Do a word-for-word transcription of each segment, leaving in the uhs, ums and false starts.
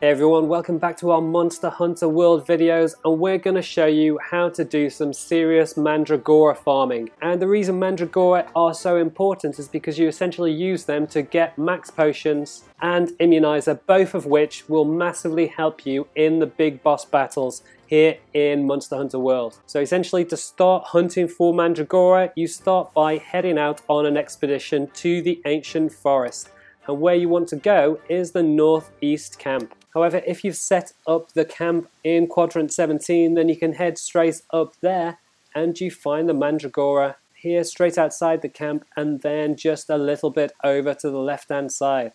Hey everyone, welcome back to our Monster Hunter World videos, and we're going to show you how to do some serious Mandragora farming. And the reason Mandragora are so important is because you essentially use them to get Max Potions and Immunizer, both of which will massively help you in the big boss battles here in Monster Hunter World. So essentially, to start hunting for Mandragora, you start by heading out on an expedition to the ancient forest. And where you want to go is the northeast camp. However, if you've set up the camp in quadrant seventeen, then you can head straight up there and you find the Mandragora here straight outside the camp, and then just a little bit over to the left hand side.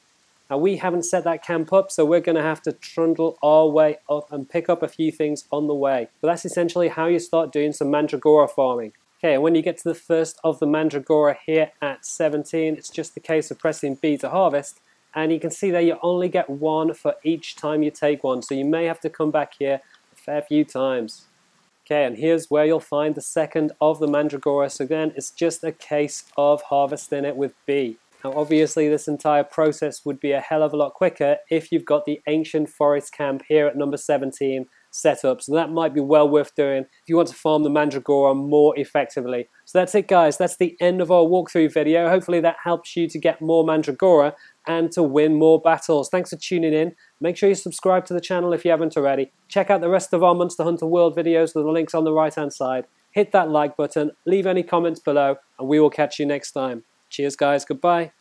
Now, we haven't set that camp up, so we're going to have to trundle our way up and pick up a few things on the way. But that's essentially how you start doing some Mandragora farming. Okay, and when you get to the first of the Mandragora here at seventeen, it's just a case of pressing B to harvest, and you can see there you only get one for each time you take one, so you may have to come back here a fair few times. Okay, and here's where you'll find the second of the Mandragora, so again, it's just a case of harvesting it with B. Now obviously this entire process would be a hell of a lot quicker if you've got the ancient forest camp here at number seventeen set up, so that might be well worth doing if you want to farm the Mandragora more effectively. So that's it guys, that's the end of our walkthrough video. Hopefully that helps you to get more Mandragora and to win more battles. Thanks for tuning in. Make sure you subscribe to the channel if you haven't already. Check out the rest of our Monster Hunter World videos with the links on the right hand side. Hit that like button, leave any comments below, and we will catch you next time. Cheers guys, goodbye.